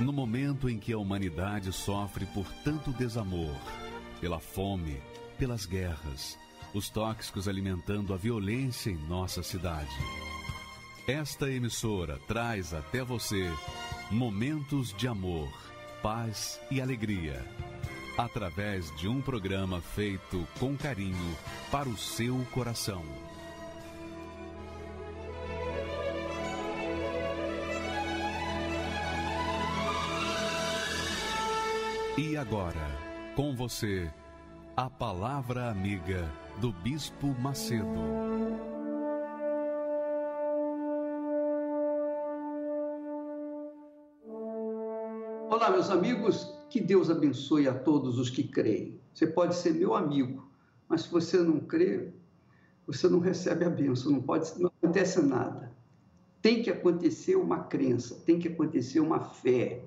No momento em que a humanidade sofre por tanto desamor, pela fome, pelas guerras, os tóxicos alimentando a violência em nossa cidade, esta emissora traz até você momentos de amor, paz e alegria, através de um programa feito com carinho para o seu coração. E agora, com você, a Palavra Amiga do Bispo Macedo. Olá, meus amigos, que Deus abençoe a todos os que creem. Você pode ser meu amigo, mas se você não crê, você não recebe a bênção, não acontece nada. Tem que acontecer uma crença, tem que acontecer uma fé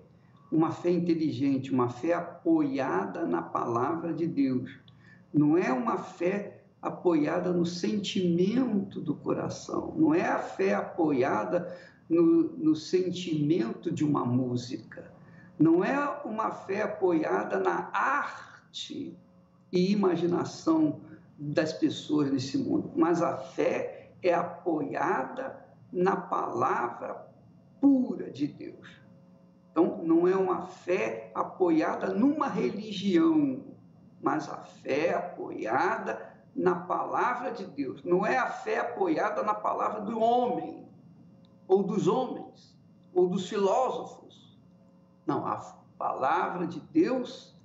inteligente, uma fé apoiada na palavra de Deus. Não é uma fé apoiada no sentimento do coração, não é a fé apoiada no sentimento de uma música. Não é uma fé apoiada na arte e imaginação das pessoas nesse mundo, mas a fé é apoiada na palavra pura de Deus. Então, não é uma fé apoiada numa religião, mas a fé apoiada na palavra de Deus. Não é a fé apoiada na palavra do homem, ou dos homens, ou dos filósofos. Não, a palavra de Deus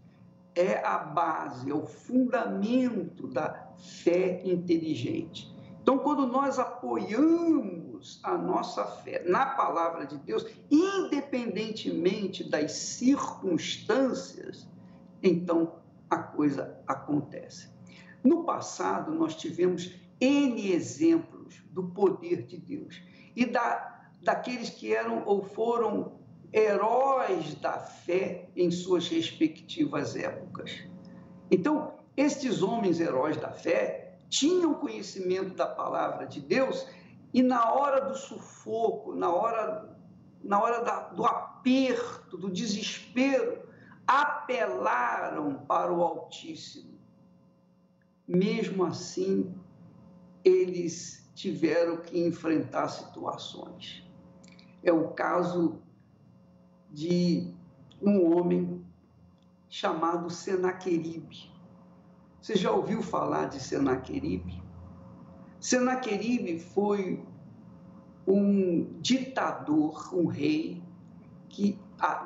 é a base, é o fundamento da fé inteligente. Então, quando nós apoiamos a nossa fé na palavra de Deus, independentemente das circunstâncias, então a coisa acontece. No passado, nós tivemos N exemplos do poder de Deus e daqueles que eram ou foram heróis da fé em suas respectivas épocas. Então, estes homens heróis da fé tinham conhecimento da palavra de Deus e na hora do sufoco, na hora do aperto, do desespero, apelaram para o Altíssimo. Mesmo assim, eles tiveram que enfrentar situações. É o caso de um homem chamado Senaqueribe. Você já ouviu falar de Senaqueribe? Senaqueribe foi um ditador, um rei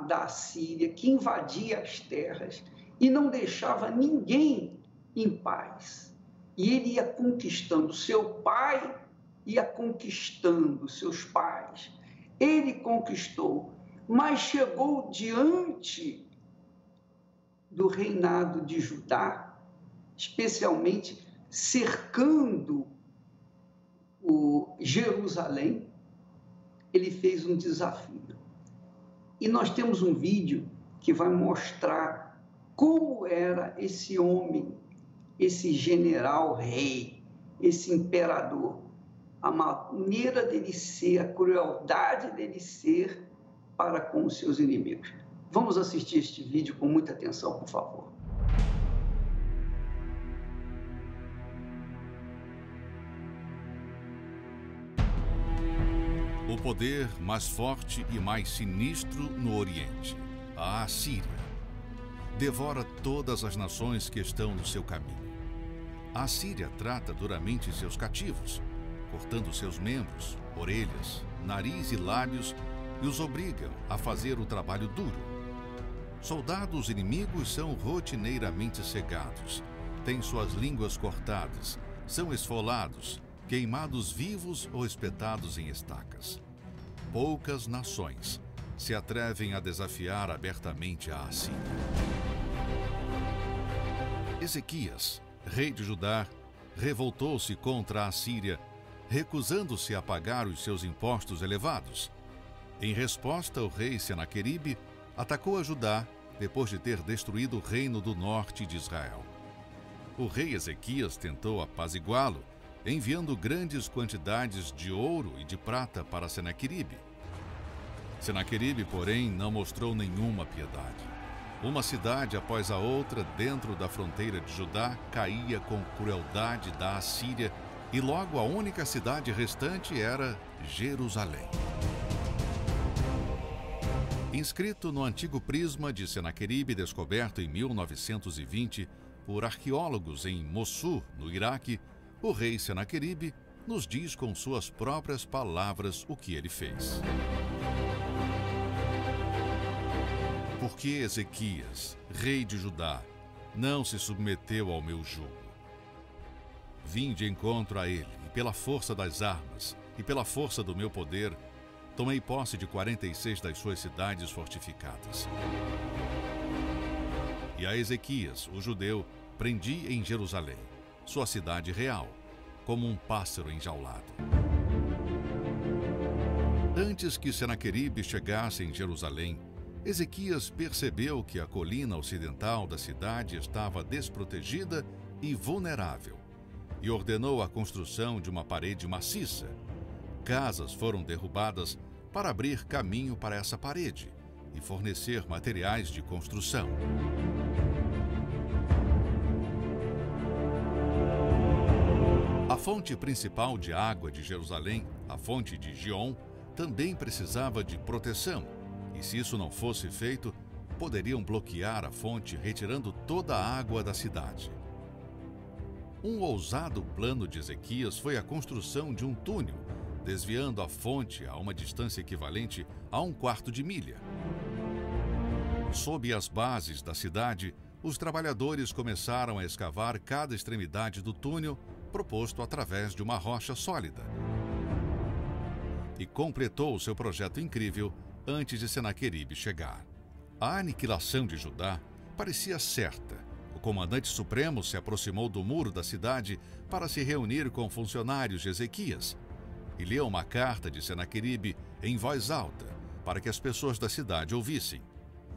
da Síria, que invadia as terras e não deixava ninguém em paz. E ele ia conquistando seu pai, ia conquistando seus pais. Ele conquistou, mas chegou diante do reinado de Judá, especialmente cercando Jerusalém, ele fez um desafio. E nós temos um vídeo que vai mostrar como era esse homem, esse general rei, esse imperador, a maneira dele ser, a crueldade dele ser, para com os seus inimigos. Vamos assistir este vídeo com muita atenção, por favor. O poder mais forte e mais sinistro no Oriente, a Assíria, devora todas as nações que estão no seu caminho. A Assíria trata duramente seus cativos, cortando seus membros, orelhas, nariz e lábios, e os obrigam a fazer o trabalho duro. Soldados inimigos são rotineiramente cegados, têm suas línguas cortadas, são esfolados, queimados vivos ou espetados em estacas. Poucas nações se atrevem a desafiar abertamente a Assíria. Ezequias, rei de Judá, revoltou-se contra a Assíria, recusando-se a pagar os seus impostos elevados. Em resposta, o rei Senaqueribe atacou a Judá depois de ter destruído o reino do norte de Israel. O rei Ezequias tentou apaziguá-lo, enviando grandes quantidades de ouro e de prata para Senaqueribe. Senaqueribe, porém, não mostrou nenhuma piedade. Uma cidade após a outra, dentro da fronteira de Judá, caía com crueldade da Assíria, e logo a única cidade restante era Jerusalém. Inscrito no antigo prisma de Senaqueribe, descoberto em 1920 por arqueólogos em Mossul, no Iraque, o rei Senaqueribe nos diz com suas próprias palavras o que ele fez. Porque Ezequias, rei de Judá, não se submeteu ao meu jugo. Vim de encontro a ele, e pela força das armas, e pela força do meu poder, tomei posse de 46 das suas cidades fortificadas. E a Ezequias, o judeu, prendi em Jerusalém, sua cidade real, como um pássaro enjaulado. Antes que Senaqueribe chegasse em Jerusalém, Ezequias percebeu que a colina ocidental da cidade estava desprotegida e vulnerável, e ordenou a construção de uma parede maciça. Casas foram derrubadas para abrir caminho para essa parede e fornecer materiais de construção. A fonte principal de água de Jerusalém, a fonte de Gion, também precisava de proteção, e se isso não fosse feito, poderiam bloquear a fonte retirando toda a água da cidade. Um ousado plano de Ezequias foi a construção de um túnel, desviando a fonte a uma distância equivalente a 1/4 de milha. Sob as bases da cidade, os trabalhadores começaram a escavar cada extremidade do túnel proposto através de uma rocha sólida. E completou o seu projeto incrível antes de Senaqueribe chegar. A aniquilação de Judá parecia certa. O comandante supremo se aproximou do muro da cidade para se reunir com funcionários de Ezequias e leu uma carta de Senaqueribe em voz alta para que as pessoas da cidade ouvissem,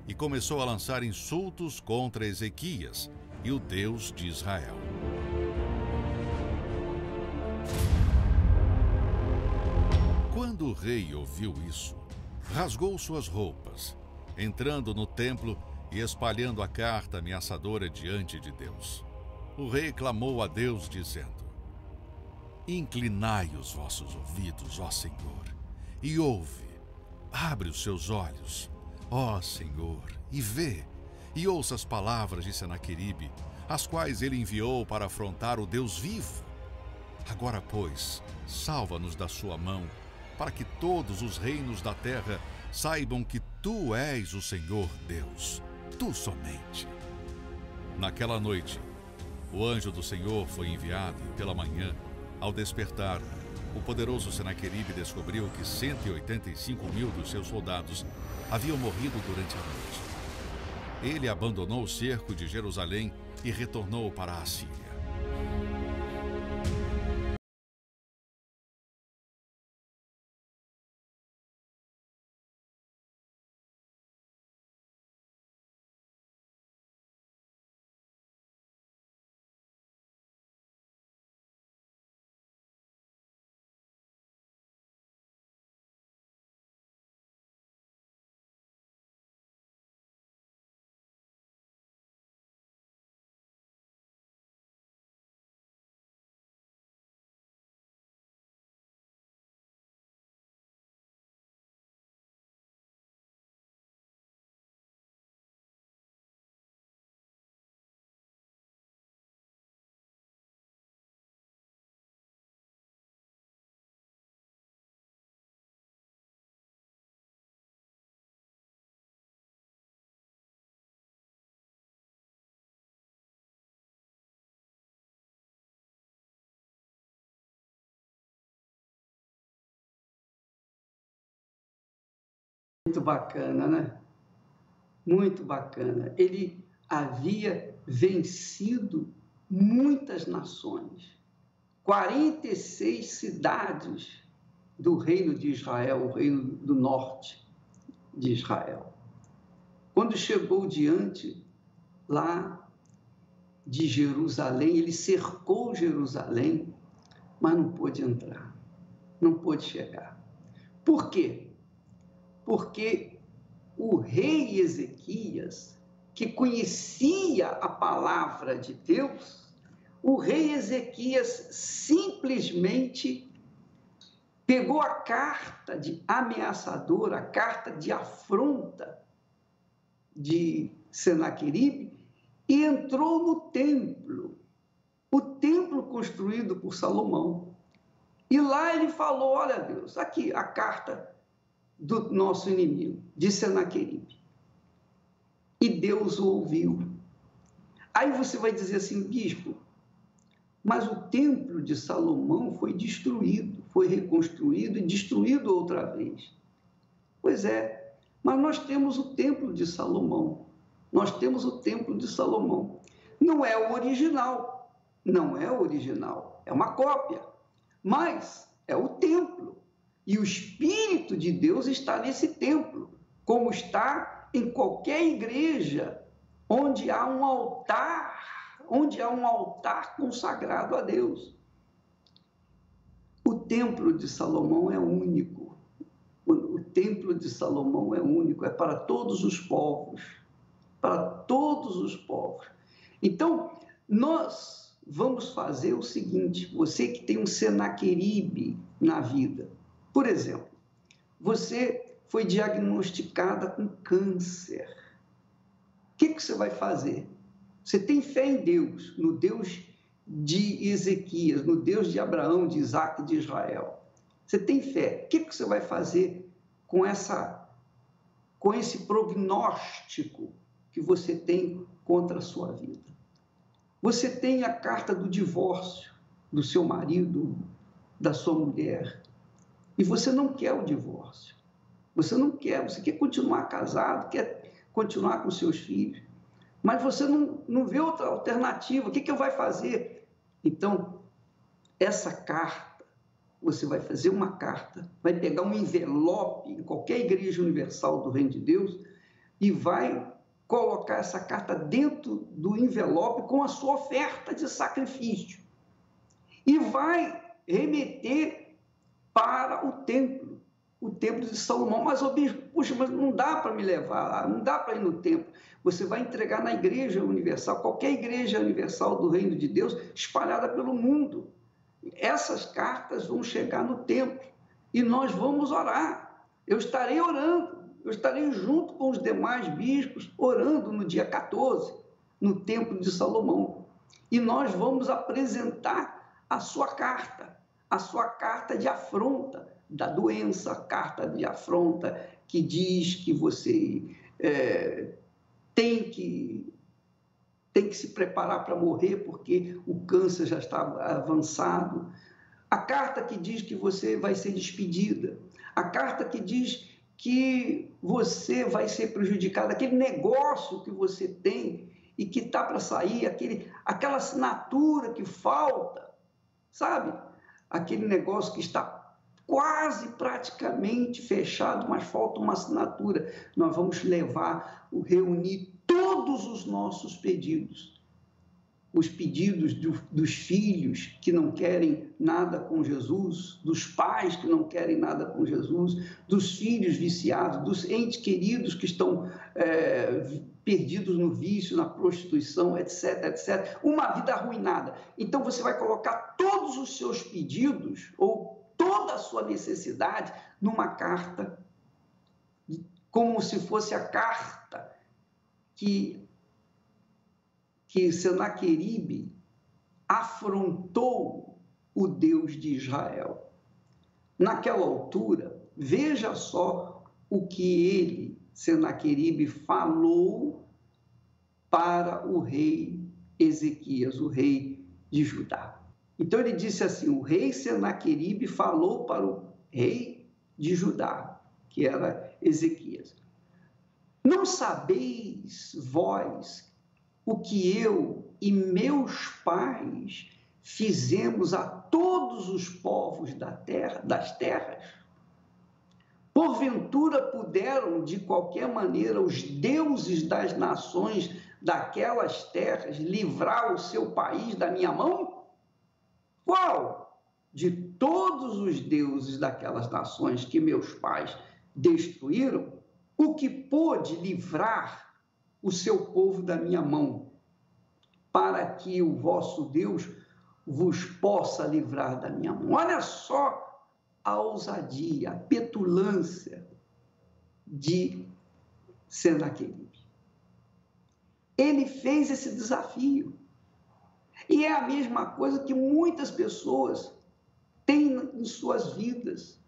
e começou a lançar insultos contra Ezequias e o Deus de Israel. Quando o rei ouviu isso, rasgou suas roupas, entrando no templo e espalhando a carta ameaçadora diante de Deus. O rei clamou a Deus, dizendo: Inclinai os vossos ouvidos, ó Senhor, e ouve. Abre os seus olhos, ó Senhor, e vê, e ouça as palavras de Senaqueribe, as quais ele enviou para afrontar o Deus vivo. Agora, pois, salva-nos da sua mão, para que todos os reinos da terra saibam que tu és o Senhor Deus, tu somente. Naquela noite, o anjo do Senhor foi enviado, e pela manhã, ao despertar, o poderoso Senaqueribe descobriu que 185.000 dos seus soldados haviam morrido durante a noite. Ele abandonou o cerco de Jerusalém e retornou para a Síria. Muito bacana, né? Muito bacana. Ele havia vencido muitas nações. 46 cidades do reino de Israel, o reino do norte de Israel. Quando chegou diante lá de Jerusalém, ele cercou Jerusalém, mas não pôde entrar, não pôde chegar. Por quê? porque o rei Ezequias, que conhecia a palavra de Deus, o rei Ezequias simplesmente pegou a carta de ameaçador, a carta de afronta de Senaqueribe e entrou no templo, o templo construído por Salomão. E lá ele falou, olha Deus, aqui a carta do nosso inimigo, de Senaqueribe. E Deus o ouviu. Aí você vai dizer assim, bispo, mas o templo de Salomão foi destruído, foi reconstruído e destruído outra vez. Pois é, mas nós temos o templo de Salomão. Nós temos o templo de Salomão. Não é o original, não é o original, é uma cópia, mas é o templo. E o Espírito de Deus está nesse templo, como está em qualquer igreja onde há um altar, consagrado a Deus. O templo de Salomão é único. O templo de Salomão é único, é para todos os povos, para todos os povos. Então, nós vamos fazer o seguinte, você que tem um Senaqueribe na vida, por exemplo, você foi diagnosticada com câncer. O que você vai fazer? Você tem fé em Deus, no Deus de Ezequias, no Deus de Abraão, de Isaac e de Israel. Você tem fé. O que você vai fazer com esse prognóstico que você tem contra a sua vida? Você tem a carta do divórcio do seu marido, da sua mulher, e você não quer o divórcio. Você não quer, você quer continuar casado, quer continuar com seus filhos. Mas você não vê outra alternativa, o que eu vou fazer? Então, essa carta, você vai fazer uma carta, vai pegar um envelope em qualquer Igreja Universal do Reino de Deus e vai colocar essa carta dentro do envelope com a sua oferta de sacrifício. E vai remeter para o templo de Salomão. Mas, bispo, puxa, mas não dá para me levar lá, não dá para ir no templo. Você vai entregar na Igreja Universal, qualquer Igreja Universal do Reino de Deus, espalhada pelo mundo. Essas cartas vão chegar no templo e nós vamos orar. Eu estarei orando, eu estarei junto com os demais bispos, orando no dia 14, no templo de Salomão. E nós vamos apresentar a sua carta de afronta, da doença, a carta de afronta que diz que você tem que se preparar para morrer porque o câncer já está avançado, a carta que diz que você vai ser despedida, a carta que diz que você vai ser prejudicada, aquele negócio que você tem e que está para sair, aquela assinatura que falta, sabe? Aquele negócio que está quase praticamente fechado, mas falta uma assinatura. Nós vamos reunir todos os nossos pedidos. Os pedidos dos filhos que não querem nada com Jesus, dos pais que não querem nada com Jesus, dos filhos viciados, dos entes queridos que estão perdidos no vício, na prostituição, etc, etc. Uma vida arruinada. Então, você vai colocar todos os seus pedidos, ou toda a sua necessidade numa carta, como se fosse a carta que Senaqueribe afrontou o Deus de Israel. Naquela altura, veja só o que ele, Senaqueribe, falou para o rei Ezequias, o rei de Judá. Então, ele disse assim, o rei Senaqueribe falou para o rei de Judá, que era Ezequias, não sabeis vós o que eu e meus pais fizemos a todos os povos da terra, das terras? Porventura puderam, de qualquer maneira, os deuses das nações daquelas terras livrar o seu país da minha mão? Qual de todos os deuses daquelas nações que meus pais destruíram, o que pôde livrar o seu povo da minha mão, para que o vosso Deus vos possa livrar da minha mão. Olha só a ousadia, a petulância de Senaqueribe. Ele fez esse desafio. E é a mesma coisa que muitas pessoas têm em suas vidas.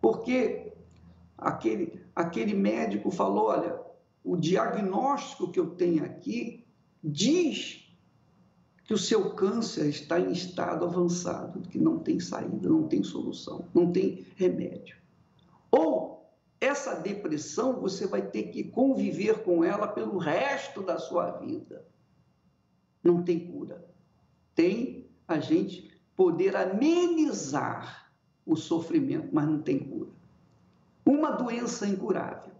Porque aquele médico falou, olha, o diagnóstico que eu tenho aqui diz que o seu câncer está em estado avançado, que não tem saída, não tem solução, não tem remédio. Ou essa depressão você vai ter que conviver com ela pelo resto da sua vida. Não tem cura. Tem a gente poder amenizar o sofrimento, mas não tem cura. Uma doença incurável,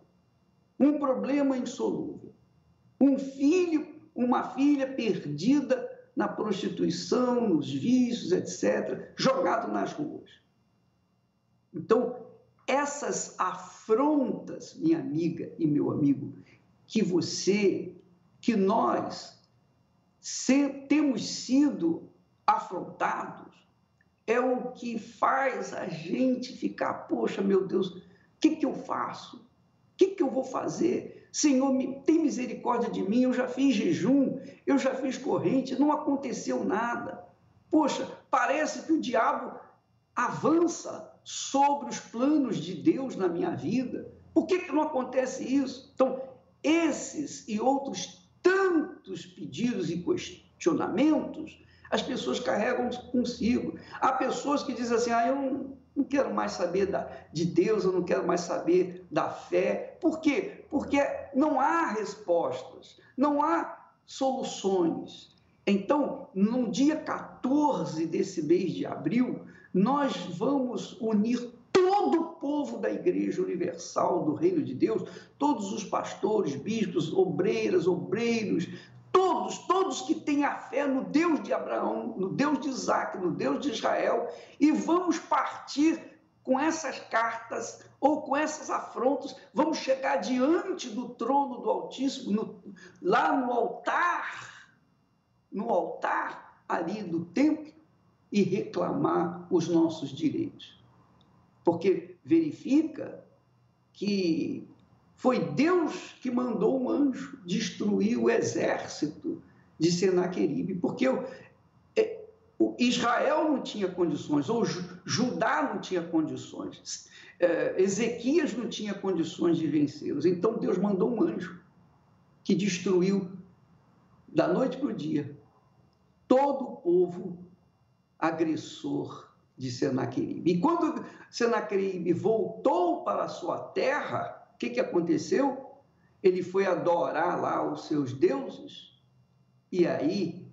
um problema insolúvel, um filho, uma filha perdida na prostituição, nos vícios, etc., jogado nas ruas. Então, essas afrontas, minha amiga e meu amigo, que nós temos sido afrontados, é o que faz a gente ficar, poxa, meu Deus, o que eu faço? O que eu vou fazer? Senhor, tem misericórdia de mim, eu já fiz jejum, eu já fiz corrente, não aconteceu nada. Poxa, parece que o diabo avança sobre os planos de Deus na minha vida. Por que não acontece isso? Então, esses e outros tantos pedidos e questionamentos, as pessoas carregam consigo. Há pessoas que dizem assim, eu não quero mais saber de Deus, eu não quero mais saber da fé. Por quê? Porque não há respostas, não há soluções. Então, no dia 14 desse mês de abril, nós vamos unir todo o povo da Igreja Universal do Reino de Deus, todos os pastores, bispos, obreiras, obreiros, todos que têm a fé no Deus de Abraão, no Deus de Isaac, no Deus de Israel, e vamos partir com essas cartas ou com essas afrontas, vamos chegar diante do trono do Altíssimo, lá no altar ali do templo, e reclamar os nossos direitos. Porque verifica que foi Deus que mandou um anjo destruir o exército de Senaqueribe, porque Israel não tinha condições, ou Judá não tinha condições, Ezequias não tinha condições de vencê-los. Então, Deus mandou um anjo que destruiu, da noite para o dia, todo o povo agressor de Senaqueribe. E quando Senaqueribe voltou para a sua terra, o que aconteceu? Ele foi adorar lá os seus deuses, e aí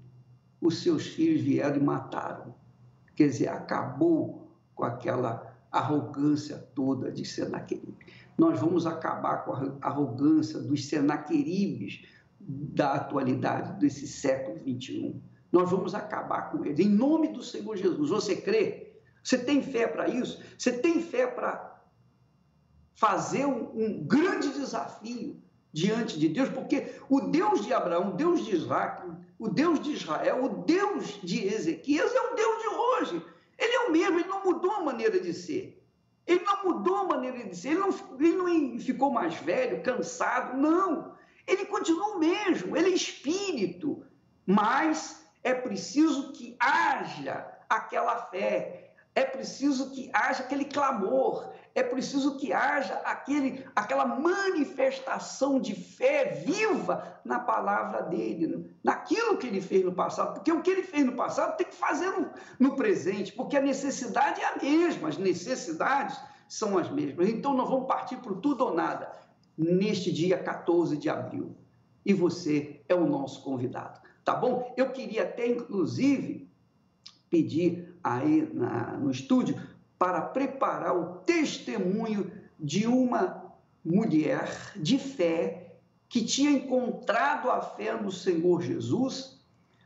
os seus filhos vieram e mataram. Quer dizer, acabou com aquela arrogância toda de Senaqueribe. Nós vamos acabar com a arrogância dos Senaqueribes da atualidade, desse século XXI. Nós vamos acabar com eles, em nome do Senhor Jesus. Você crê? Você tem fé para isso? Você tem fé para fazer um grande desafio diante de Deus, porque o Deus de Abraão, o Deus de Isaac, o Deus de Israel, o Deus de Ezequias é o Deus de hoje. Ele é o mesmo, ele não mudou a maneira de ser. Ele não mudou a maneira de ser, ele não ficou mais velho, cansado, não. Ele continua o mesmo, ele é espírito, mas é preciso que haja aquela fé, é preciso que haja aquele clamor, é preciso que haja aquela manifestação de fé viva na palavra dele, naquilo que ele fez no passado. Porque o que ele fez no passado tem que fazer no presente, porque a necessidade é a mesma, as necessidades são as mesmas. Então, nós vamos partir para o tudo ou nada neste dia 14 de abril. E você é o nosso convidado, tá bom? Eu queria até, inclusive, pedir aí no estúdio para preparar o testemunho de uma mulher de fé que tinha encontrado a fé no Senhor Jesus,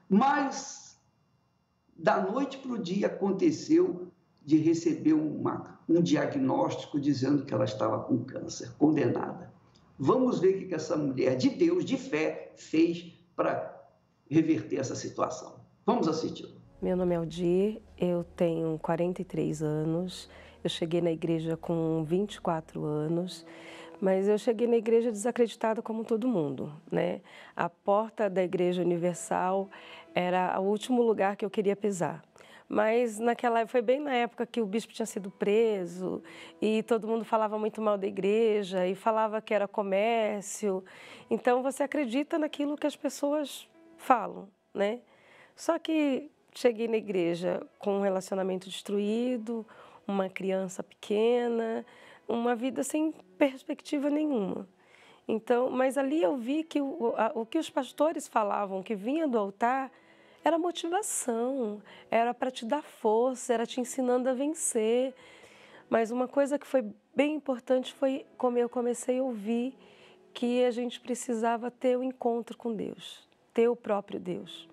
mas da noite para o dia aconteceu de receber um diagnóstico dizendo que ela estava com câncer, condenada. Vamos ver o que essa mulher de Deus, de fé, fez para reverter essa situação. Vamos assistir. Meu nome é Aldir, eu tenho 43 anos, eu cheguei na igreja com 24 anos, mas eu cheguei na igreja desacreditada como todo mundo, né? A porta da Igreja Universal era o último lugar que eu queria pisar. Mas naquela, foi bem na época que o bispo tinha sido preso e todo mundo falava muito mal da igreja e falava que era comércio. Então você acredita naquilo que as pessoas falam, né? Só que cheguei na igreja com um relacionamento destruído, uma criança pequena, uma vida sem perspectiva nenhuma. Então, mas ali eu vi que o que os pastores falavam, que vinha do altar, era motivação, era para te dar força, era te ensinando a vencer. Mas uma coisa que foi bem importante foi como eu comecei a ouvir que a gente precisava ter o encontro com Deus, ter o próprio Deus.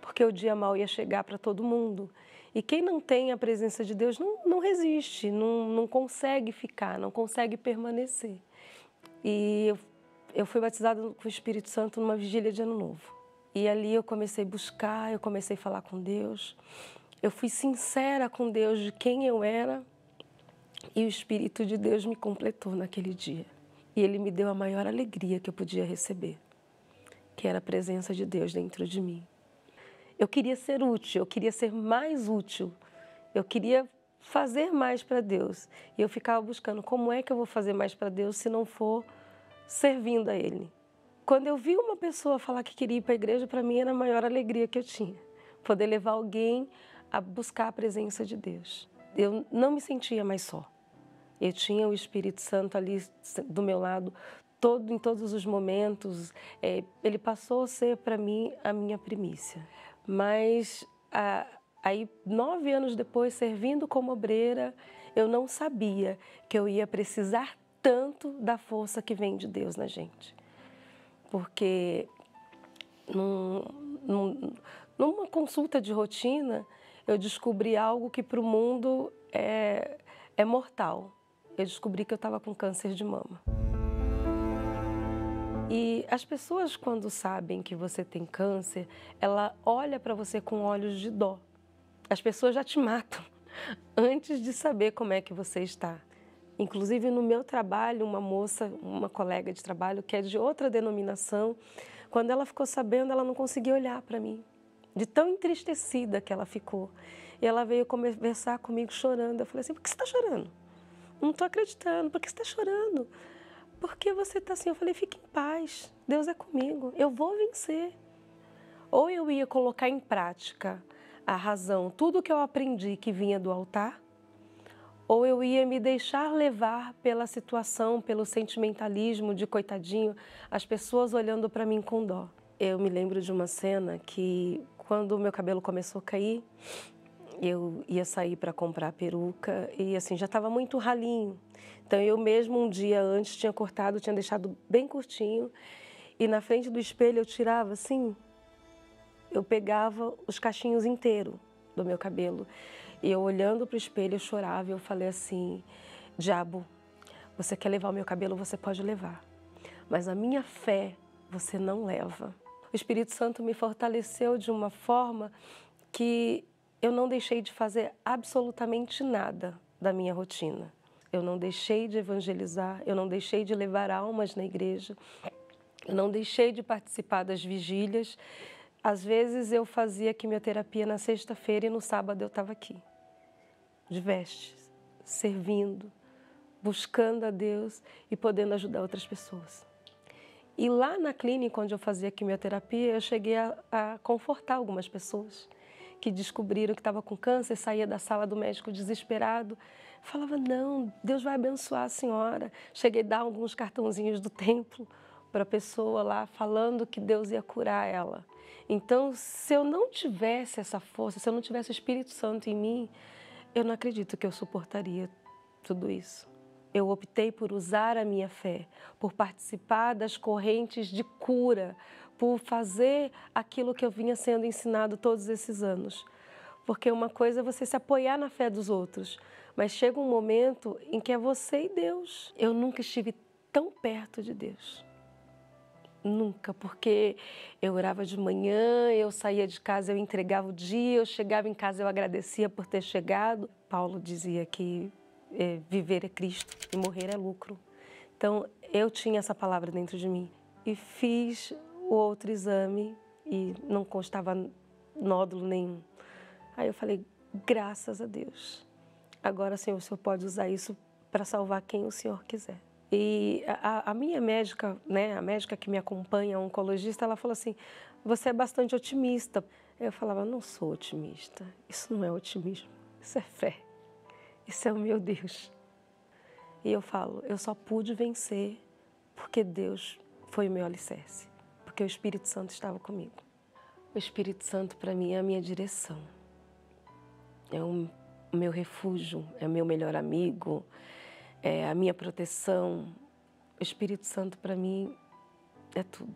Porque o dia mau ia chegar para todo mundo. E quem não tem a presença de Deus não resiste, não consegue ficar, não consegue permanecer. E eu fui batizada com o Espírito Santo numa vigília de Ano Novo. E ali eu comecei a buscar, eu comecei a falar com Deus. Eu fui sincera com Deus de quem eu era e o Espírito de Deus me completou naquele dia. E Ele me deu a maior alegria que eu podia receber, que era a presença de Deus dentro de mim. Eu queria ser útil, eu queria ser mais útil, eu queria fazer mais para Deus. E eu ficava buscando como é que eu vou fazer mais para Deus se não for servindo a Ele. Quando eu vi uma pessoa falar que queria ir para a igreja, para mim era a maior alegria que eu tinha. Poder levar alguém a buscar a presença de Deus. Eu não me sentia mais só. Eu tinha o Espírito Santo ali do meu lado, em todos os momentos. Ele passou a ser para mim a minha primícia. Mas aí, 9 anos depois, servindo como obreira, eu não sabia que eu ia precisar tanto da força que vem de Deus na gente. Porque numa consulta de rotina, eu descobri algo que para o mundo é mortal. Eu descobri que eu estava com câncer de mama. E as pessoas, quando sabem que você tem câncer, ela olha para você com olhos de dó. As pessoas já te matam antes de saber como é que você está. Inclusive, no meu trabalho, uma moça, uma colega de trabalho, que é de outra denominação, quando ela ficou sabendo, ela não conseguia olhar para mim, de tão entristecida que ela ficou. E ela veio conversar comigo chorando. Eu falei assim, por que você está chorando? Não estou acreditando, por que você está chorando? Por que você está assim? Eu falei, fique em paz, Deus é comigo, eu vou vencer. Ou eu ia colocar em prática a razão, tudo que eu aprendi que vinha do altar, ou eu ia me deixar levar pela situação, pelo sentimentalismo de coitadinho, as pessoas olhando para mim com dó. Eu me lembro de uma cena que, quando o meu cabelo começou a cair, eu ia sair para comprar peruca e, assim, já estava muito ralinho. Então, eu mesmo, um dia antes, tinha cortado, tinha deixado bem curtinho e, na frente do espelho, eu tirava, assim, eu pegava os cachinhos inteiros do meu cabelo. E eu olhando para o espelho, eu chorava e eu falei assim, diabo, você quer levar o meu cabelo, você pode levar, mas a minha fé você não leva. O Espírito Santo me fortaleceu de uma forma que eu não deixei de fazer absolutamente nada da minha rotina. Eu não deixei de evangelizar, eu não deixei de levar almas na igreja, eu não deixei de participar das vigílias. Às vezes eu fazia quimioterapia na sexta-feira e no sábado eu estava aqui. De vestes, servindo, buscando a Deus e podendo ajudar outras pessoas. E lá na clínica onde eu fazia quimioterapia, eu cheguei a confortar algumas pessoas que descobriram que estava com câncer, saía da sala do médico desesperado, falava, não, Deus vai abençoar a senhora. Cheguei a dar alguns cartãozinhos do templo para a pessoa lá, falando que Deus ia curar ela. Então, se eu não tivesse essa força, se eu não tivesse o Espírito Santo em mim, eu não acredito que eu suportaria tudo isso. Eu optei por usar a minha fé, por participar das correntes de cura, por fazer aquilo que eu vinha sendo ensinado todos esses anos. Porque uma coisa é você se apoiar na fé dos outros, mas chega um momento em que é você e Deus. Eu nunca estive tão perto de Deus. Nunca, porque eu orava de manhã, eu saía de casa, eu entregava o dia, eu chegava em casa, eu agradecia por ter chegado. Paulo dizia que viver é Cristo e morrer é lucro. Então, eu tinha essa palavra dentro de mim. E fiz o outro exame e não constava nódulo nenhum. Aí eu falei, graças a Deus. Agora, Senhor, o Senhor pode usar isso para salvar quem o Senhor quiser. E a minha médica, né, a médica que me acompanha, a oncologista, ela falou assim, você é bastante otimista. Eu falava, não sou otimista, isso não é otimismo, isso é fé, isso é o meu Deus. E eu falo, eu só pude vencer porque Deus foi o meu alicerce, porque o Espírito Santo estava comigo. O Espírito Santo, para mim, é a minha direção, é o meu refúgio, é o meu melhor amigo, é a minha proteção. O Espírito Santo, para mim, é tudo.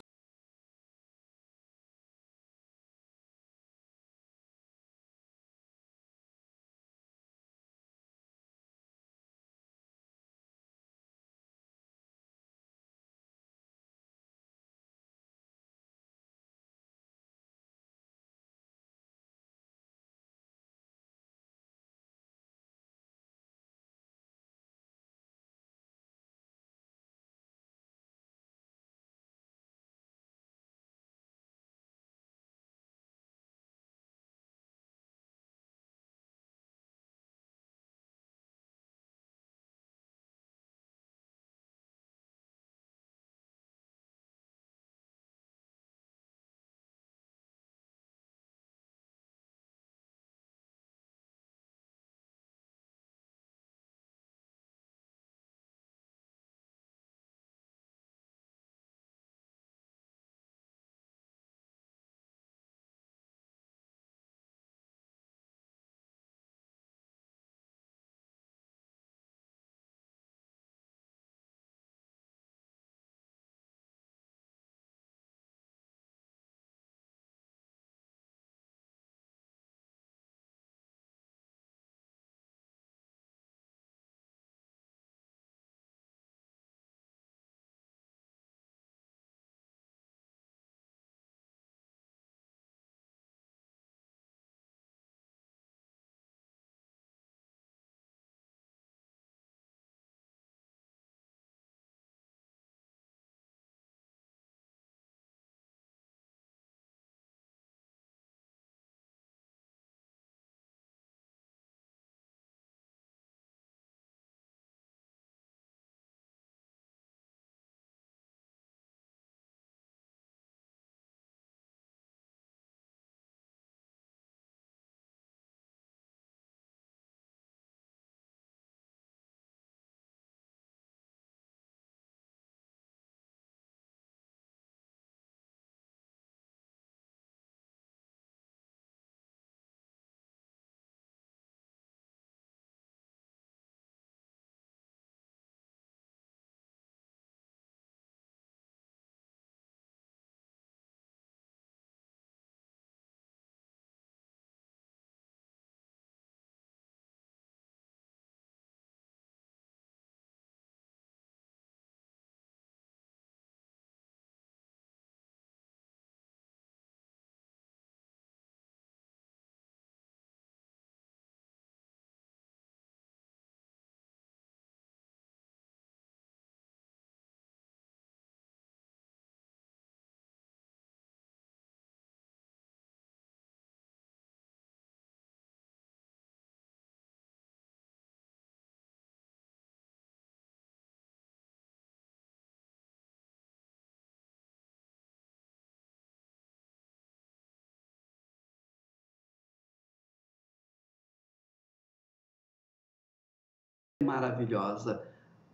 Maravilhosa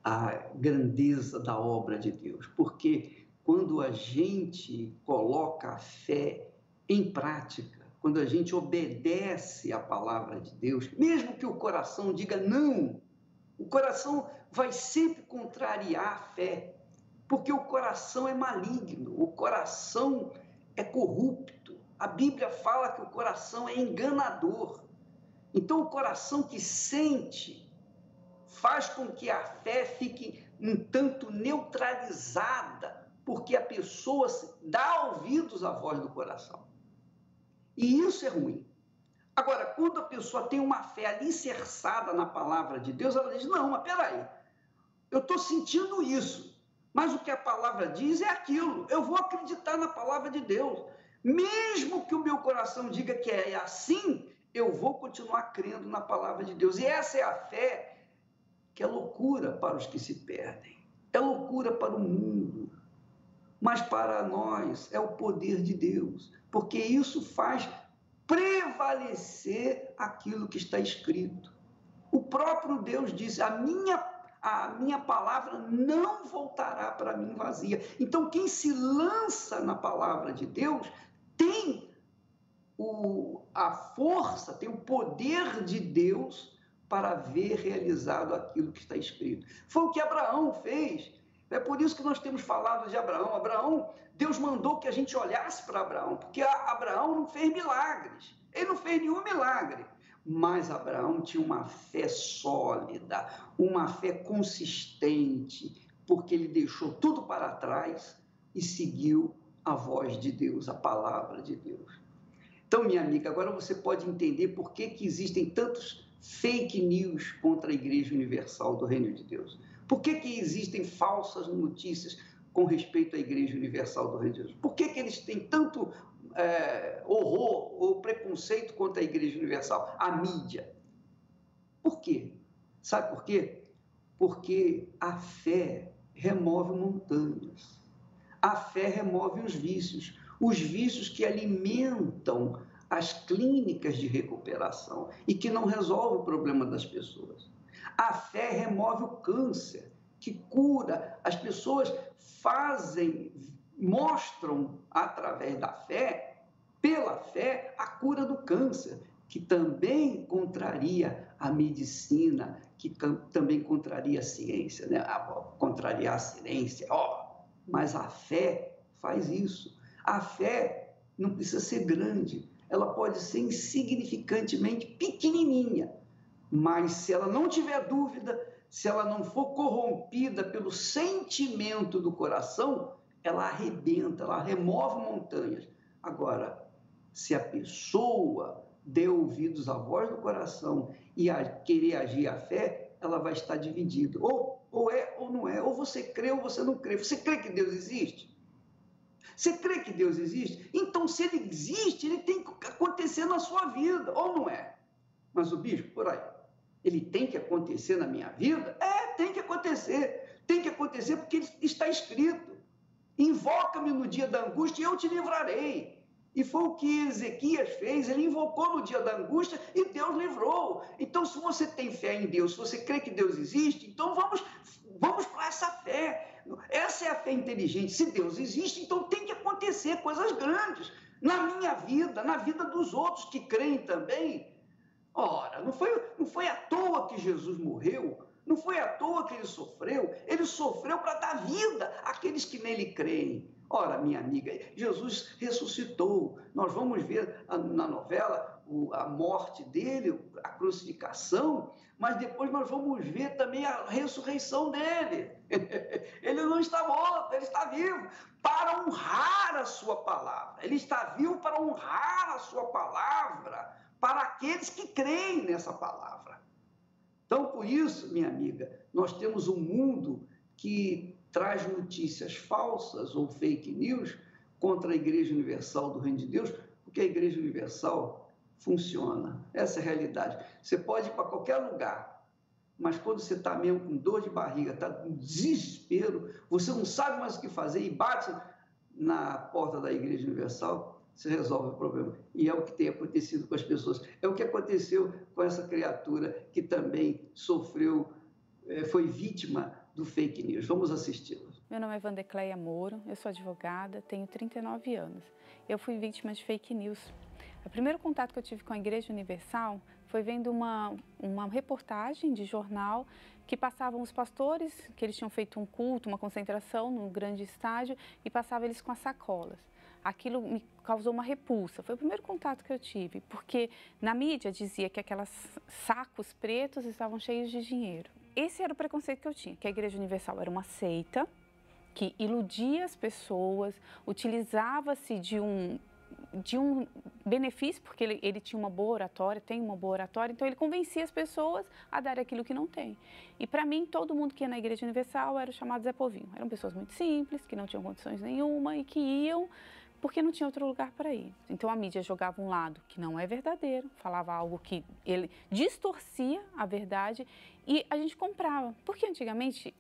a grandeza da obra de Deus, porque quando a gente coloca a fé em prática, quando a gente obedece à palavra de Deus, mesmo que o coração diga não, o coração vai sempre contrariar a fé, porque o coração é maligno, o coração é corrupto. A Bíblia fala que o coração é enganador. Então, o coração que sente faz com que a fé fique um tanto neutralizada, porque a pessoa dá ouvidos à voz do coração. E isso é ruim. Agora, quando a pessoa tem uma fé alicerçada na palavra de Deus, ela diz, não, mas peraí, eu estou sentindo isso, mas o que a palavra diz é aquilo, eu vou acreditar na palavra de Deus. Mesmo que o meu coração diga que é assim, eu vou continuar crendo na palavra de Deus. E essa é a fé que é loucura para os que se perdem, é loucura para o mundo, mas para nós é o poder de Deus, porque isso faz prevalecer aquilo que está escrito. O próprio Deus disse, a minha palavra não voltará para mim vazia. Então, quem se lança na palavra de Deus tem a força, tem o poder de Deus para ver realizado aquilo que está escrito. Foi o que Abraão fez. É por isso que nós temos falado de Abraão. Abraão, Deus mandou que a gente olhasse para Abraão, porque Abraão não fez milagres. Ele não fez nenhum milagre. Mas Abraão tinha uma fé sólida, uma fé consistente, porque ele deixou tudo para trás e seguiu a voz de Deus, a palavra de Deus. Então, minha amiga, agora você pode entender por que existem tantos fake news contra a Igreja Universal do Reino de Deus. Por que existem falsas notícias com respeito à Igreja Universal do Reino de Deus? Por que eles têm tanto horror ou preconceito contra a Igreja Universal, a mídia? Por quê? Sabe por quê? Porque a fé remove montanhas, a fé remove os vícios que alimentam as clínicas de recuperação e que não resolve o problema das pessoas. A fé remove o câncer, que cura. As pessoas mostram através da fé, pela fé, a cura do câncer, que também contraria a medicina, que também contraria a ciência, né? Contrariar a ciência, mas a fé faz isso. A fé não precisa ser grande, ela pode ser insignificantemente pequenininha, mas se ela não tiver dúvida, se ela não for corrompida pelo sentimento do coração, ela arrebenta, ela remove montanhas. Agora, se a pessoa der ouvidos à voz do coração e querer agir à fé, ela vai estar dividida. Ou é ou não é, ou você crê ou você não crê. Você crê que Deus existe? Você crê que Deus existe? Então, se Ele existe, Ele tem que acontecer na sua vida, ou não é? Mas o bispo, por aí, ele tem que acontecer na minha vida? É, tem que acontecer. Tem que acontecer porque ele está escrito. Invoca-me no dia da angústia e eu te livrarei. E foi o que Ezequias fez, ele invocou no dia da angústia e Deus livrou. Então, se você tem fé em Deus, se você crê que Deus existe, então vamos para essa fé. Essa é a fé inteligente. Se Deus existe, então tem que acontecer coisas grandes na minha vida, na vida dos outros que creem também. Ora, não foi à toa que Jesus morreu, não foi à toa que ele sofreu para dar vida àqueles que nele creem. Ora, minha amiga, Jesus ressuscitou, nós vamos ver na novela a morte dele, a crucificação, mas depois nós vamos ver também a ressurreição dele. Ele não está morto, ele está vivo para honrar a sua palavra, ele está vivo para honrar a sua palavra, para aqueles que creem nessa palavra. Então, por isso, minha amiga, nós temos um mundo que traz notícias falsas ou fake news contra a Igreja Universal do Reino de Deus, porque a Igreja Universal funciona. Essa é a realidade. Você pode ir para qualquer lugar, mas quando você está mesmo com dor de barriga, está com desespero, você não sabe mais o que fazer e bate na porta da Igreja Universal, se resolve o problema. E é o que tem acontecido com as pessoas. É o que aconteceu com essa criatura que também sofreu, foi vítima do fake news. Vamos assisti-la. Meu nome é Vandecléia Moro, eu sou advogada, tenho 39 anos. Eu fui vítima de fake news. O primeiro contato que eu tive com a Igreja Universal foi vendo uma reportagem de jornal que passavam os pastores, que eles tinham feito um culto, uma concentração num grande estádio, e passavam eles com as sacolas. aquilo me causou uma repulsa. Foi o primeiro contato que eu tive, porque na mídia dizia que aqueles sacos pretos estavam cheios de dinheiro. Esse era o preconceito que eu tinha, que a Igreja Universal era uma seita que iludia as pessoas, utilizava-se de um benefício, porque ele tinha uma boa oratória, tem uma boa oratória, então ele convencia as pessoas a dar aquilo que não tem. E para mim, todo mundo que ia na Igreja Universal era o chamado Zé Povinho. Eram pessoas muito simples, que não tinham condições nenhuma e que iam porque não tinha outro lugar para ir. Então a mídia jogava um lado que não é verdadeiro, falava algo que ele distorcia a verdade e a gente comprava. Porque antigamente,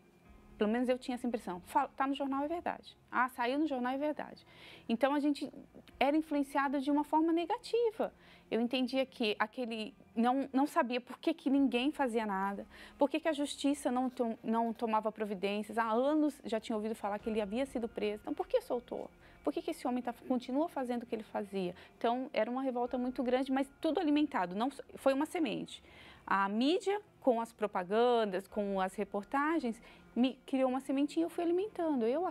pelo menos eu tinha essa impressão, tá no jornal é verdade, ah, saiu no jornal é verdade. Então a gente era influenciado de uma forma negativa. Eu entendia que aquele, não sabia por que que ninguém fazia nada, por que que a justiça não tomava providências. Há anos já tinha ouvido falar que ele havia sido preso, então por que soltou? Por que que esse homem continua fazendo o que ele fazia? Então era uma revolta muito grande, mas tudo alimentado, não foi uma semente. A mídia, com as propagandas, com as reportagens, me criou uma sementinha, eu fui alimentando. Eu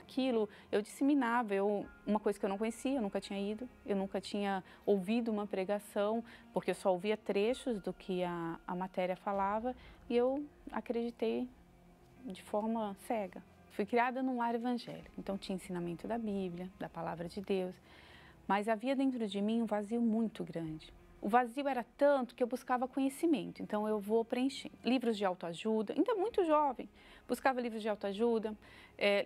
disseminava, uma coisa que eu não conhecia, eu nunca tinha ido, eu nunca tinha ouvido uma pregação, porque eu só ouvia trechos do que a matéria falava e eu acreditei de forma cega. Fui criada num lar evangélico, então tinha ensinamento da Bíblia, da Palavra de Deus, mas havia dentro de mim um vazio muito grande. O vazio era tanto que eu buscava conhecimento, então eu vou preencher livros de autoajuda, ainda muito jovem, buscava livros de autoajuda,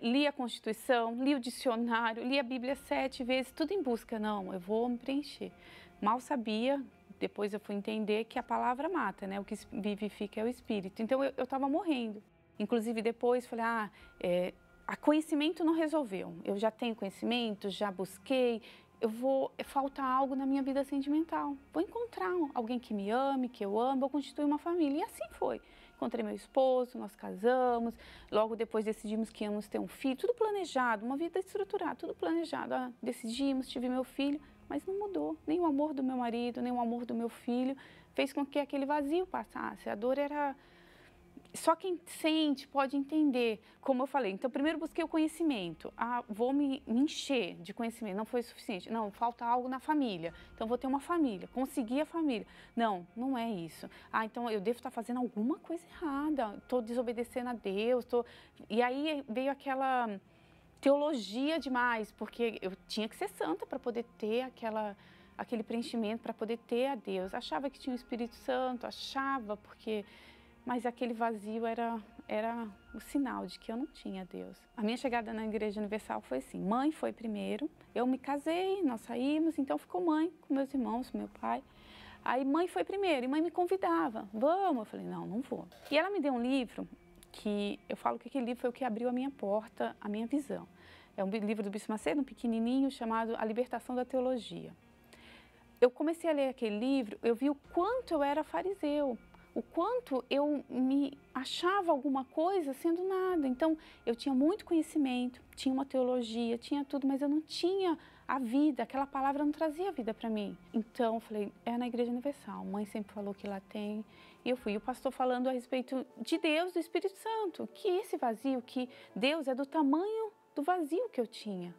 lia a Constituição, lia o dicionário, lia a Bíblia 7 vezes, tudo em busca, não, eu vou me preencher. Mal sabia, depois eu fui entender que a palavra mata, né? O que vivifica é o espírito, então eu estava morrendo. Inclusive depois falei, conhecimento não resolveu, eu já tenho conhecimento, já busquei, falta algo na minha vida sentimental, vou encontrar alguém que me ame, que eu amo, vou constituir uma família. E assim foi, encontrei meu esposo, nós casamos, logo depois decidimos que íamos ter um filho, tudo planejado, uma vida estruturada, tudo planejado. Decidimos, tive meu filho, mas não mudou, nem o amor do meu marido, nem o amor do meu filho, fez com que aquele vazio passasse, a dor era... Só quem sente pode entender, como eu falei. Então, primeiro busquei o conhecimento. Vou me encher de conhecimento, não foi suficiente. Não, falta algo na família, então vou ter uma família, consegui a família. Não, não é isso. Então eu devo estar fazendo alguma coisa errada, estou desobedecendo a Deus. E aí veio aquela teologia demais, porque eu tinha que ser santa para poder ter aquele preenchimento, para poder ter a Deus. Achava que tinha o Espírito Santo, mas aquele vazio era o sinal de que eu não tinha Deus. A minha chegada na Igreja Universal foi assim, mãe foi primeiro, eu me casei, nós saímos, então ficou mãe com meus irmãos, com meu pai. Aí mãe foi primeiro e mãe me convidava, vamos, eu falei, não vou. E ela me deu um livro que eu falo que aquele livro foi o que abriu a minha porta, a minha visão. É um livro do Bispo Macedo, um pequenininho, chamado A Libertação da Teologia. Eu comecei a ler aquele livro, eu vi o quanto eu era fariseu, o quanto eu me achava alguma coisa sendo nada. Então, eu tinha muito conhecimento, tinha uma teologia, tinha tudo, mas eu não tinha a vida, aquela palavra não trazia vida para mim. Então, eu falei, na Igreja Universal, mãe sempre falou que lá tem, e eu fui. E o pastor falando a respeito de Deus, do Espírito Santo, que esse vazio, que Deus é do tamanho do vazio que eu tinha.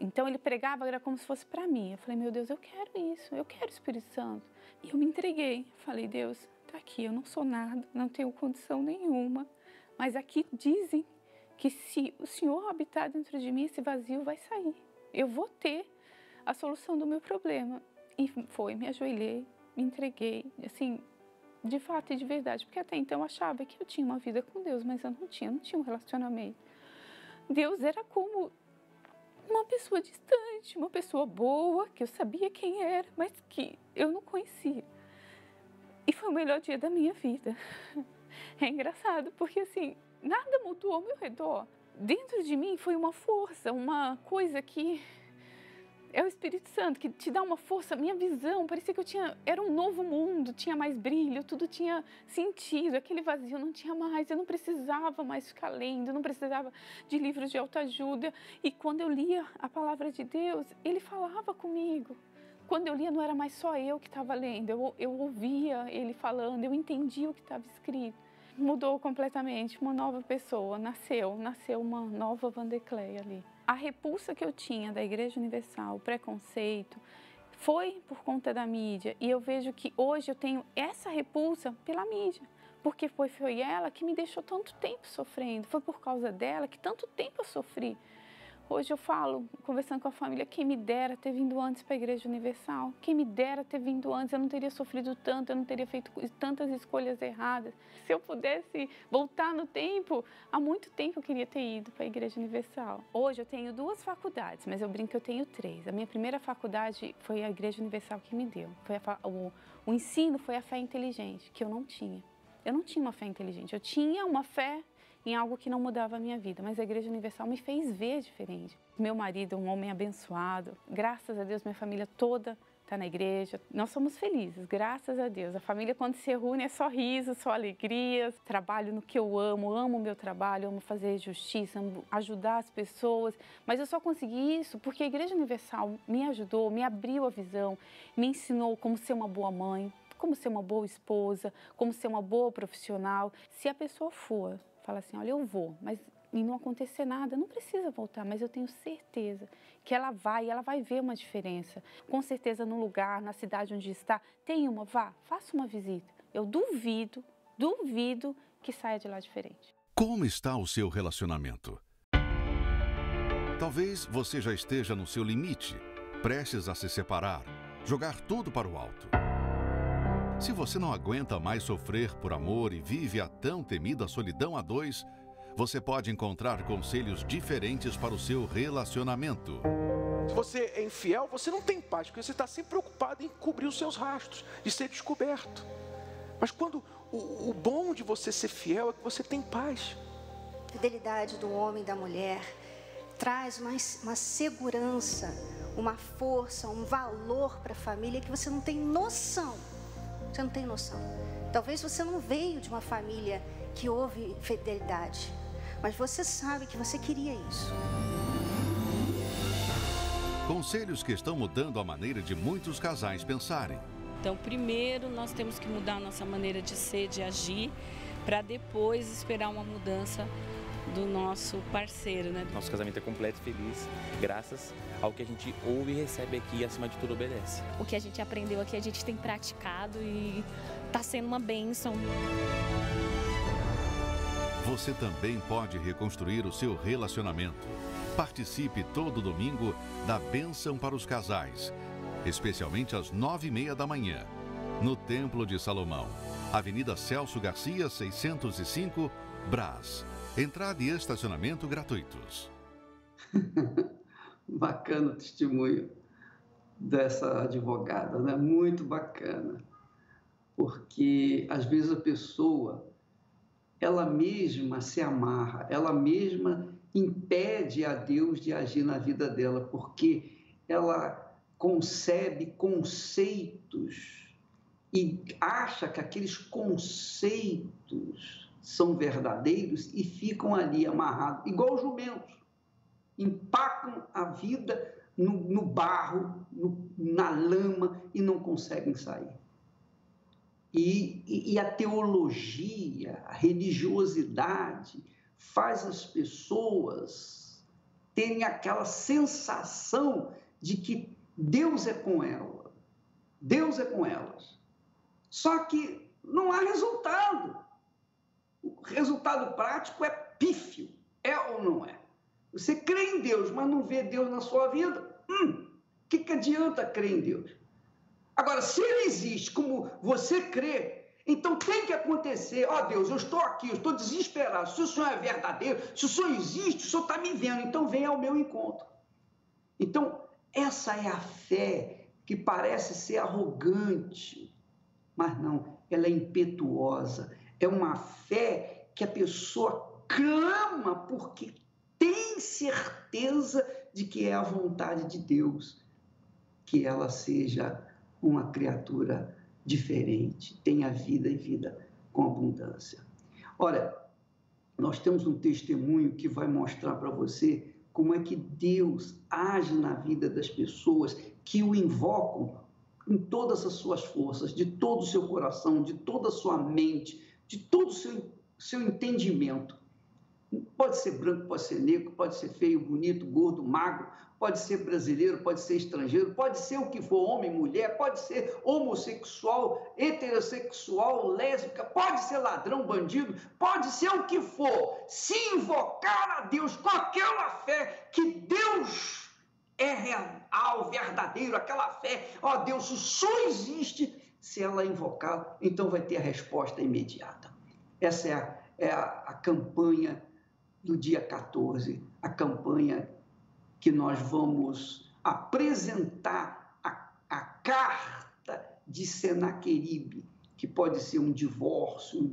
Então, ele pregava, era como se fosse para mim. Eu falei, meu Deus, eu quero isso, eu quero o Espírito Santo. E eu me entreguei, falei, Deus... aqui, eu não sou nada, não tenho condição nenhuma, mas aqui dizem que se o Senhor habitar dentro de mim, esse vazio vai sair. Eu vou ter a solução do meu problema. E foi, me ajoelhei, me entreguei, assim, de fato e de verdade, porque até então eu achava que eu tinha uma vida com Deus, mas eu não tinha um relacionamento. Deus era como uma pessoa distante, uma pessoa boa, que eu sabia quem era, mas que eu não conhecia. E foi o melhor dia da minha vida. É engraçado, porque assim, nada mudou ao meu redor. Dentro de mim foi uma força, uma coisa que é o Espírito Santo, que te dá uma força. Minha visão, parecia que era um novo mundo, tinha mais brilho, tudo tinha sentido, aquele vazio não tinha mais, eu não precisava mais ficar lendo, eu não precisava de livros de autoajuda. E quando eu lia a Palavra de Deus, Ele falava comigo. Quando eu lia, não era mais só eu que estava lendo, eu ouvia ele falando, eu entendia o que estava escrito. Mudou completamente, uma nova pessoa, nasceu uma nova Vandecléia ali. a repulsa que eu tinha da Igreja Universal, o preconceito, foi por conta da mídia. E eu vejo que hoje eu tenho essa repulsa pela mídia, porque foi ela que me deixou tanto tempo sofrendo, foi por causa dela que tanto tempo eu sofri. Hoje eu falo, conversando com a família, quem me dera ter vindo antes para a Igreja Universal, quem me dera ter vindo antes, eu não teria sofrido tanto, eu não teria feito tantas escolhas erradas. Se eu pudesse voltar no tempo, há muito tempo eu queria ter ido para a Igreja Universal. Hoje eu tenho duas faculdades, mas eu brinco que eu tenho três. A minha primeira faculdade foi a Igreja Universal que me deu. O ensino foi a fé inteligente, que eu não tinha. Eu não tinha uma fé inteligente, eu tinha uma fé em algo que não mudava a minha vida, mas a Igreja Universal me fez ver diferente. Meu marido é um homem abençoado, graças a Deus, minha família toda está na igreja. Nós somos felizes, graças a Deus. A família, quando se reúne, é só risos, só alegrias. Trabalho no que eu amo o meu trabalho, amo fazer justiça, amo ajudar as pessoas. Mas eu só consegui isso porque a Igreja Universal me ajudou, me abriu a visão, me ensinou como ser uma boa mãe, como ser uma boa esposa, como ser uma boa profissional. Se a pessoa for... fala assim, olha, eu vou, mas e não acontecer nada, não precisa voltar, mas eu tenho certeza que ela vai ver uma diferença. Com certeza no lugar, na cidade onde está, tem uma, vá, faça uma visita. Eu duvido que saia de lá diferente. Como está o seu relacionamento? Talvez você já esteja no seu limite, prestes a se separar, jogar tudo para o alto. Se você não aguenta mais sofrer por amor e vive a tão temida solidão a dois, você pode encontrar conselhos diferentes para o seu relacionamento. Se você é infiel, você não tem paz, porque você está sempre preocupado em cobrir os seus rastros, de ser descoberto. Mas quando o bom de você ser fiel é que você tem paz. A fidelidade do homem e da mulher traz uma segurança, uma força, um valor para a família que você não tem noção. Você não tem noção. Talvez você não veio de uma família que houve fidelidade, mas você sabe que você queria isso. Conselhos que estão mudando a maneira de muitos casais pensarem. Então, primeiro nós temos que mudar a nossa maneira de ser, de agir, para depois esperar uma mudança do nosso parceiro, né? Nosso casamento é completo e feliz, graças ao que a gente ouve e recebe aqui e, acima de tudo, obedece. O que a gente aprendeu aqui, a gente tem praticado e está sendo uma bênção. Você também pode reconstruir o seu relacionamento. Participe todo domingo da Bênção para os Casais, especialmente às 9:30 da manhã, no Templo de Salomão, Avenida Celso Garcia, 605, Brás. Entrada e estacionamento gratuitos. Bacana o testemunho dessa advogada, né? Muito bacana. Porque às vezes a pessoa, ela mesma se amarra, ela mesma impede a Deus de agir na vida dela, porque ela concebe conceitos e acha que aqueles conceitos são verdadeiros e ficam ali amarrados, igual os jumentos. Empacam a vida no barro, na lama e não conseguem sair. E a teologia, a religiosidade faz as pessoas terem aquela sensação de que Deus é com ela, Deus é com elas. Só que não há resultado. O resultado prático é pífio, é ou não é? Você crê em Deus, mas não vê Deus na sua vida, que adianta crer em Deus? Agora, se Ele existe como você crê, então tem que acontecer, ó Deus, eu estou aqui, eu estou desesperado, se o Senhor é verdadeiro, se o Senhor existe, o Senhor está me vendo, então venha ao meu encontro. Então, essa é a fé que parece ser arrogante, mas não, ela é impetuosa. É uma fé que a pessoa clama porque tem certeza de que é a vontade de Deus, que ela seja uma criatura diferente, tenha vida e vida com abundância. Olha, nós temos um testemunho que vai mostrar para você como é que Deus age na vida das pessoas que o invocam em todas as suas forças, de todo o seu coração, de toda a sua mente, de todo o seu entendimento. Pode ser branco, pode ser negro, pode ser feio, bonito, gordo, magro, pode ser brasileiro, pode ser estrangeiro, pode ser o que for, homem, mulher, pode ser homossexual, heterossexual, lésbica, pode ser ladrão, bandido, pode ser o que for. Se invocar a Deus com aquela fé que Deus é real, verdadeiro, aquela fé, ó Deus, isso só existe, se ela invocar, então vai ter a resposta imediata. Essa é a campanha do dia 14, a campanha que nós vamos apresentar a carta de Senaqueribe, que pode ser um divórcio,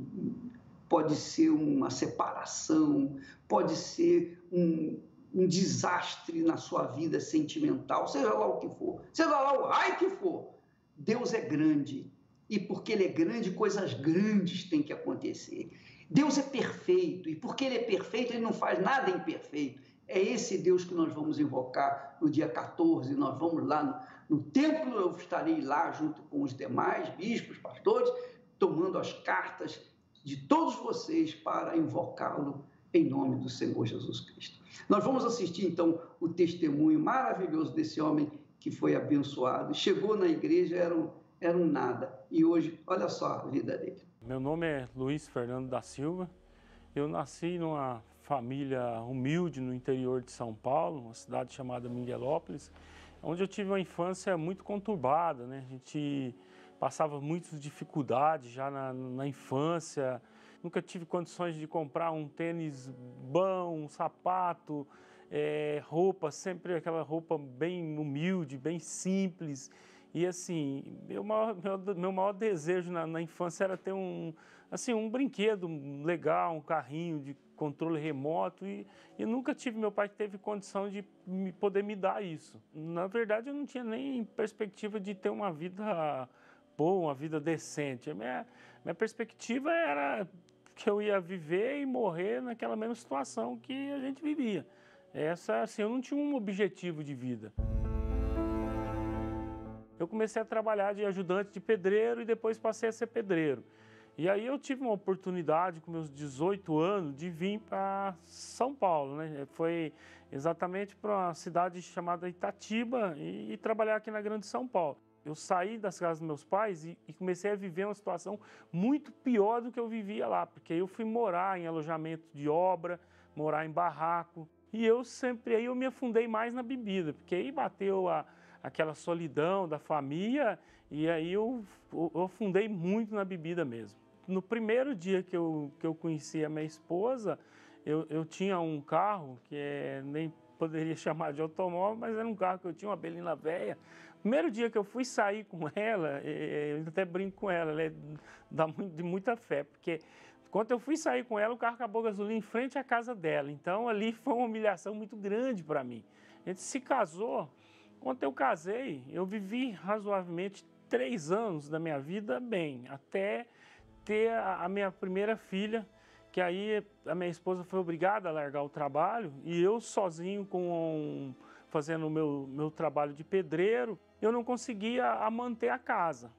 pode ser uma separação, pode ser um desastre na sua vida sentimental, seja lá o que for, seja lá o raio que for. Deus é grande e porque Ele é grande, coisas grandes têm que acontecer. Deus é perfeito, e porque Ele é perfeito, Ele não faz nada imperfeito. É esse Deus que nós vamos invocar no dia 14, nós vamos lá no templo, eu estarei lá junto com os demais bispos, pastores, tomando as cartas de todos vocês para invocá-lo em nome do Senhor Jesus Cristo. Nós vamos assistir, então, o testemunho maravilhoso desse homem que foi abençoado. Chegou na igreja, era um nada, e hoje, olha só a vida dele. Meu nome é Luiz Fernando da Silva, eu nasci numa família humilde no interior de São Paulo, uma cidade chamada Minguelópolis, onde eu tive uma infância muito conturbada, né? A gente passava muitas dificuldades já na infância, nunca tive condições de comprar um tênis bom, um sapato, roupa, sempre aquela roupa bem humilde, bem simples. E assim, meu maior desejo na infância era ter um brinquedo legal, um carrinho de controle remoto e nunca tive, meu pai teve condição de poder me dar isso. Na verdade, eu não tinha nem perspectiva de ter uma vida boa, uma vida decente. A minha perspectiva era que eu ia viver e morrer naquela mesma situação que a gente vivia. Assim, eu não tinha um objetivo de vida. Eu comecei a trabalhar de ajudante de pedreiro e depois passei a ser pedreiro. E aí eu tive uma oportunidade, com meus 18 anos, de vir para São Paulo, né? Foi exatamente para uma cidade chamada Itatiba e trabalhar aqui na Grande São Paulo. Eu saí das casas dos meus pais e comecei a viver uma situação muito pior do que eu vivia lá, porque eu fui morar em alojamento de obra, morar em barraco. E aí eu me afundei mais na bebida, porque aí bateu aquela solidão da família, e aí eu afundei muito na bebida mesmo. No primeiro dia que eu conheci a minha esposa, eu tinha um carro, que nem poderia chamar de automóvel, mas era um carro que eu tinha, uma Belina velha. Primeiro dia que eu fui sair com ela, eu até brinco com ela, ela dá de muita fé, porque quando eu fui sair com ela, o carro acabou gasolina em frente à casa dela. Então ali foi uma humilhação muito grande para mim. A gente se casou. Quando eu casei, eu vivi razoavelmente 3 anos da minha vida bem, até ter a minha primeira filha, que aí a minha esposa foi obrigada a largar o trabalho e eu sozinho fazendo o meu trabalho de pedreiro, eu não conseguia manter a casa.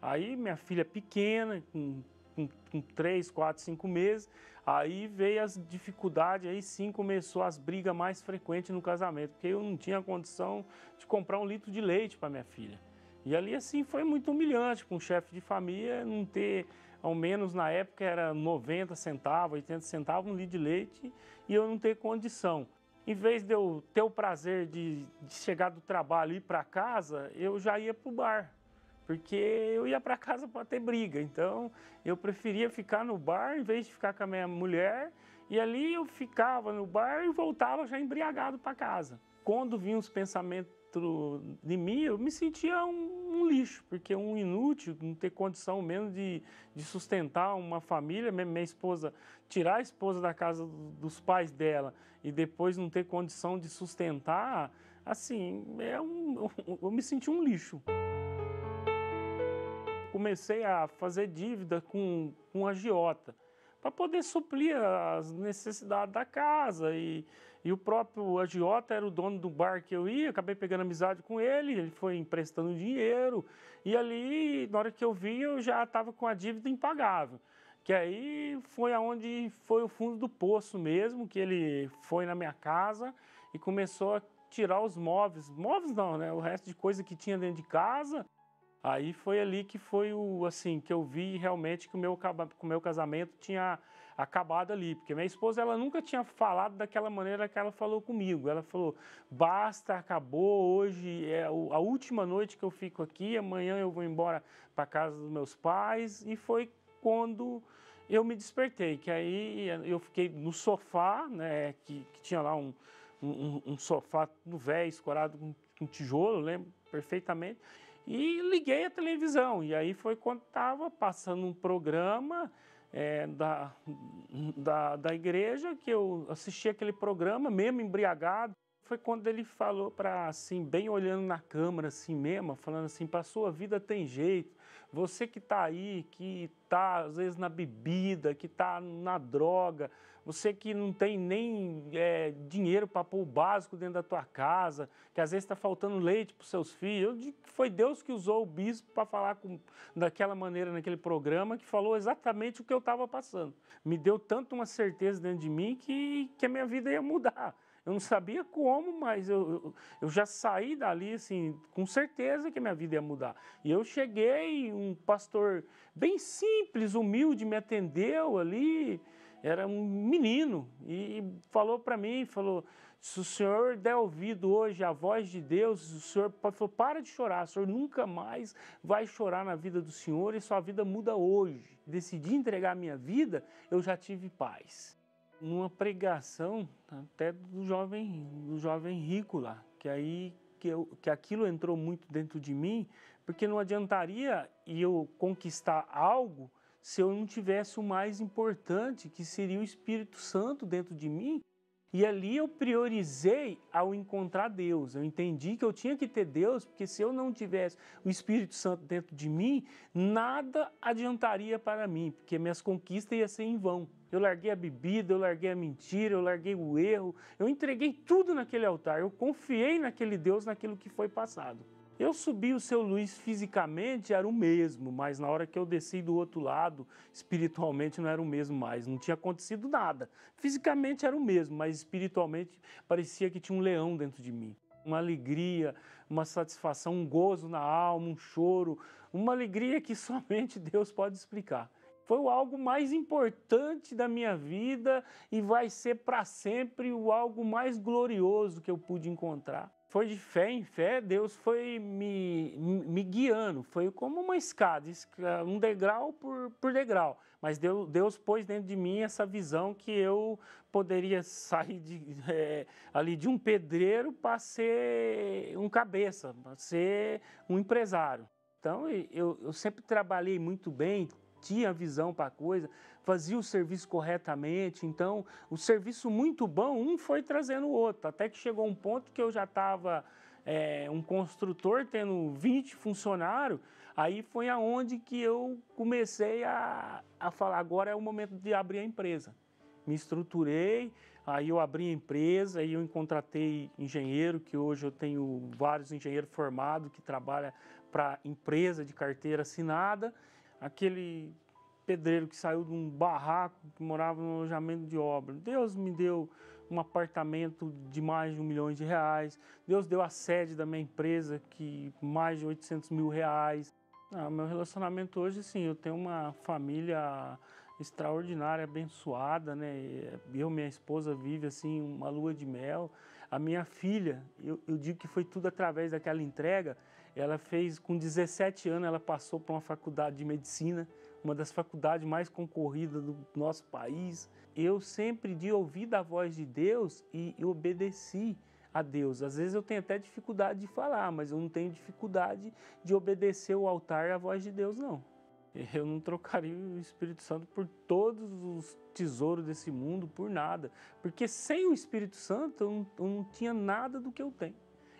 Aí minha filha pequena, com 3, 4, 5 meses, aí veio as dificuldades, aí sim começou as brigas mais frequentes no casamento, porque eu não tinha condição de comprar 1 litro de leite para minha filha. E ali assim foi muito humilhante para um chefe de família não ter, ao menos na época era 90 centavos, 80 centavos 1 litro de leite e eu não ter condição. Em vez de eu ter o prazer de chegar do trabalho e ir para casa, eu já ia para o bar. Porque eu ia para casa para ter briga, então eu preferia ficar no bar em vez de ficar com a minha mulher, e ali eu ficava no bar e voltava já embriagado para casa. Quando vinham os pensamentos de mim, eu me sentia um lixo, porque um inútil, não ter condição mesmo de sustentar uma família, minha esposa, tirar a esposa da casa dos pais dela e depois não ter condição de sustentar, assim, eu me senti um lixo. Comecei a fazer dívida com agiota para poder suprir as necessidades da casa. E o próprio agiota era o dono do bar que eu ia, acabei pegando amizade com ele, ele foi emprestando dinheiro. E ali, na hora que eu vi, eu já estava com a dívida impagável. que aí foi aonde foi o fundo do poço mesmo, que ele foi na minha casa e começou a tirar os móveis. Móveis não, né? O resto de coisa que tinha dentro de casa. Aí foi ali que foi o, assim, que eu vi realmente que o meu casamento tinha acabado ali. Porque minha esposa, ela nunca tinha falado daquela maneira que ela falou comigo. Ela falou, basta, acabou, hoje é a última noite que eu fico aqui, amanhã eu vou embora para casa dos meus pais. E foi quando eu me despertei, que aí eu fiquei no sofá, né, que tinha lá um sofá no véio, escorado com tijolo, lembro perfeitamente. E liguei a televisão, e aí foi quando estava passando um programa da igreja, que eu assisti aquele programa, mesmo embriagado. Foi quando ele falou para, assim, bem olhando na câmera, assim mesmo, falando assim, para a sua vida tem jeito. Você que está aí, que está às vezes na bebida, que está na droga, você que não tem nem dinheiro para pôr o básico dentro da tua casa, que às vezes está faltando leite para os seus filhos. Eu digo que foi Deus que usou o bispo para falar daquela maneira naquele programa, que falou exatamente o que eu estava passando. Me deu tanto uma certeza dentro de mim que a minha vida ia mudar. Eu não sabia como, mas eu já saí dali, assim, com certeza que a minha vida ia mudar. E eu cheguei, um pastor bem simples, humilde, me atendeu ali, era um menino, e falou para mim, falou, se o senhor der ouvido hoje à voz de Deus, o senhor falou, para de chorar, o senhor nunca mais vai chorar na vida do senhor e sua vida muda hoje. Decidi entregar a minha vida, eu já tive paz. Numa pregação até do jovem rico lá, que aquilo entrou muito dentro de mim, porque não adiantaria eu conquistar algo se eu não tivesse o mais importante, que seria o Espírito Santo dentro de mim. E ali eu priorizei ao encontrar Deus. Eu entendi que eu tinha que ter Deus, porque se eu não tivesse o Espírito Santo dentro de mim, nada adiantaria para mim, porque minhas conquistas iam ser em vão. Eu larguei a bebida, eu larguei a mentira, eu larguei o erro. Eu entreguei tudo naquele altar, eu confiei naquele Deus, naquilo que foi passado. Eu subi o seu Luiz fisicamente, era o mesmo, mas na hora que eu desci do outro lado, espiritualmente não era o mesmo mais, não tinha acontecido nada. Fisicamente era o mesmo, mas espiritualmente parecia que tinha um leão dentro de mim. Uma alegria, uma satisfação, um gozo na alma, um choro, uma alegria que somente Deus pode explicar. Foi o algo mais importante da minha vida e vai ser para sempre o algo mais glorioso que eu pude encontrar. Foi de fé em fé, Deus foi me guiando, foi como uma escada, um degrau por degrau. Mas Deus pôs dentro de mim essa visão que eu poderia sair ali de um pedreiro para ser um cabeça, para ser um empresário. Então eu sempre trabalhei muito bem, tinha visão para a coisa, fazia o serviço corretamente, então o serviço muito bom, um foi trazendo o outro, até que chegou um ponto que eu já estava um construtor tendo 20 funcionários, aí foi aonde que eu comecei a falar, agora é o momento de abrir a empresa. Me estruturei, aí eu abri a empresa, aí eu contratei engenheiro, que hoje eu tenho vários engenheiros formados que trabalham para empresa de carteira assinada. Aquele pedreiro que saiu de um barraco, que morava no alojamento de obra. Deus me deu um apartamento de mais de R$1 milhão. Deus deu a sede da minha empresa, que mais de R$800 mil. Ah, meu relacionamento hoje, sim, eu tenho uma família extraordinária, abençoada, né? Eu e minha esposa vive assim uma lua de mel. A minha filha, eu digo que foi tudo através daquela entrega. Ela fez, com 17 anos, ela passou para uma faculdade de medicina, uma das faculdades mais concorridas do nosso país. Eu sempre de ouvir a voz de Deus e obedeci a Deus. Às vezes eu tenho até dificuldade de falar, mas eu não tenho dificuldade de obedecer o altar e a voz de Deus, não. Eu não trocaria o Espírito Santo por todos os tesouros desse mundo, por nada. Porque sem o Espírito Santo eu não tinha nada do que eu tenho.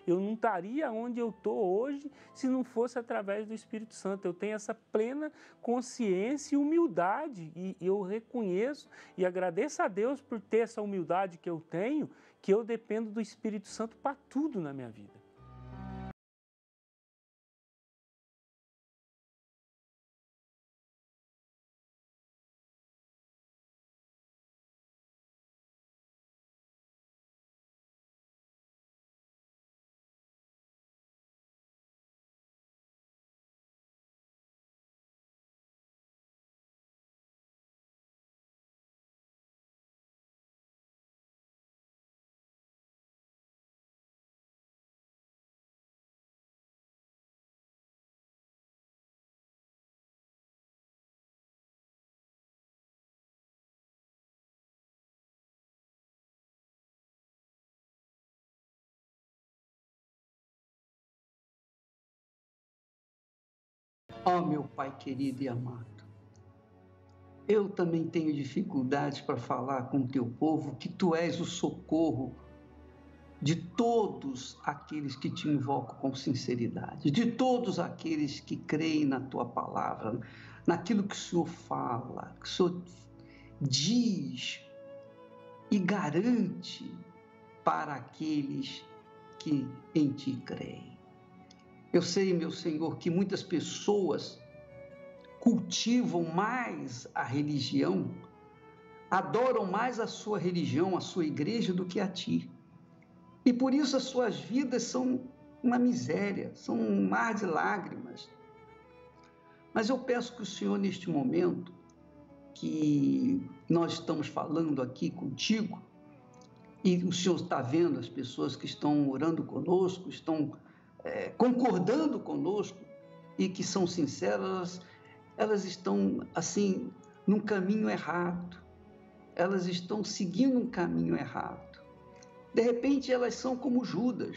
Eu não estaria onde eu estou hoje se não fosse através do Espírito Santo. Eu tenho essa plena consciência e humildade. E eu reconheço e agradeço a Deus por ter essa humildade que eu tenho, que eu dependo do Espírito Santo para tudo na minha vida. Ó, meu Pai querido e amado, eu também tenho dificuldade para falar com o teu povo que tu és o socorro de todos aqueles que te invocam com sinceridade, de todos aqueles que creem na tua palavra, naquilo que o Senhor fala, que o Senhor diz e garante para aqueles que em ti creem. Eu sei, meu Senhor, que muitas pessoas cultivam mais a religião, adoram mais a sua religião, a sua igreja, do que a ti. E por isso as suas vidas são uma miséria, são um mar de lágrimas. Mas eu peço que o Senhor, neste momento que nós estamos falando aqui contigo, e o Senhor está vendo as pessoas que estão orando conosco, estão concordando conosco e que são sinceras, elas estão, assim, num caminho errado. Elas estão seguindo um caminho errado. De repente, elas são como Judas,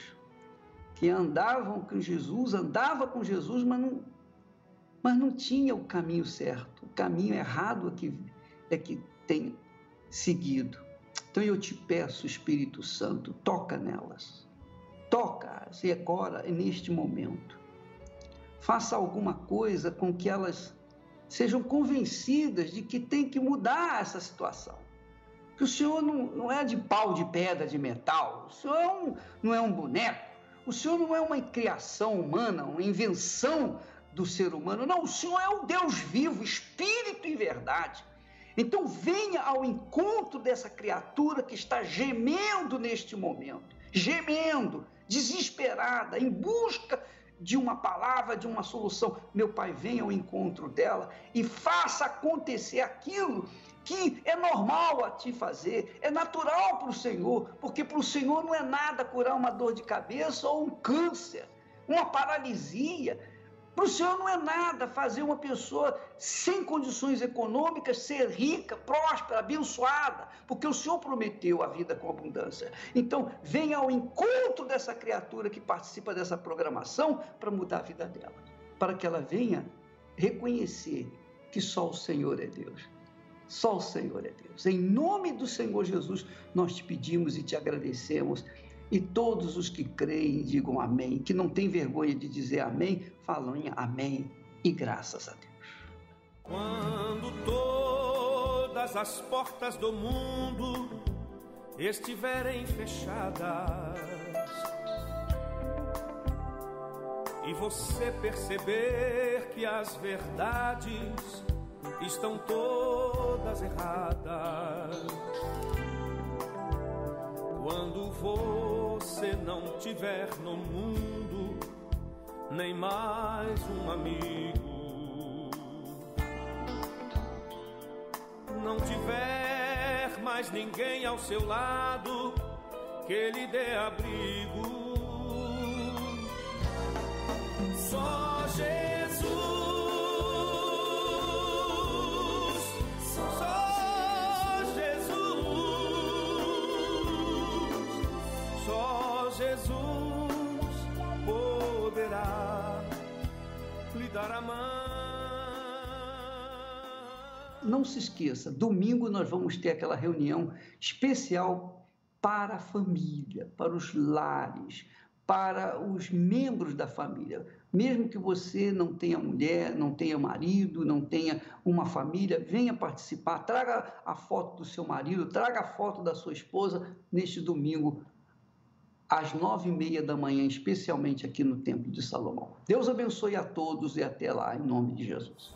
que andava com Jesus, mas não tinha o caminho certo. O caminho errado é que tem seguido. Então, eu te peço, Espírito Santo, toca nelas. Toca-as e agora, neste momento. Faça alguma coisa com que elas sejam convencidas de que tem que mudar essa situação. Que o Senhor não é de pau, de pedra, de metal. O Senhor não é um boneco. O Senhor não é uma criação humana, uma invenção do ser humano. Não, o Senhor é o Deus vivo, Espírito e verdade. Então venha ao encontro dessa criatura que está gemendo neste momento. Gemendo, desesperada, em busca de uma palavra, de uma solução. Meu Pai, venha ao encontro dela e faça acontecer aquilo que é normal a ti fazer, é natural para o Senhor, porque para o Senhor não é nada curar uma dor de cabeça ou um câncer, uma paralisia. Para o Senhor não é nada fazer uma pessoa sem condições econômicas ser rica, próspera, abençoada, porque o Senhor prometeu a vida com abundância. Então, venha ao encontro dessa criatura que participa dessa programação para mudar a vida dela, para que ela venha reconhecer que só o Senhor é Deus. Só o Senhor é Deus. Em nome do Senhor Jesus, nós te pedimos e te agradecemos. E todos os que creem digam amém, que não tem vergonha de dizer amém, falam em amém e graças a Deus. Quando todas as portas do mundo estiverem fechadas e você perceber que as verdades estão todas erradas, quando você não tiver no mundo nem mais um amigo, não tiver mais ninguém ao seu lado que lhe dê abrigo, só Jesus, só Jesus poderá lhe dar a mão. Não se esqueça, domingo nós vamos ter aquela reunião especial para a família, para os lares, para os membros da família. Mesmo que você não tenha mulher, não tenha marido, não tenha uma família, venha participar, traga a foto do seu marido, traga a foto da sua esposa neste domingo, às 9:30 da manhã, especialmente aqui no Templo de Salomão. Deus abençoe a todos e até lá, em nome de Jesus.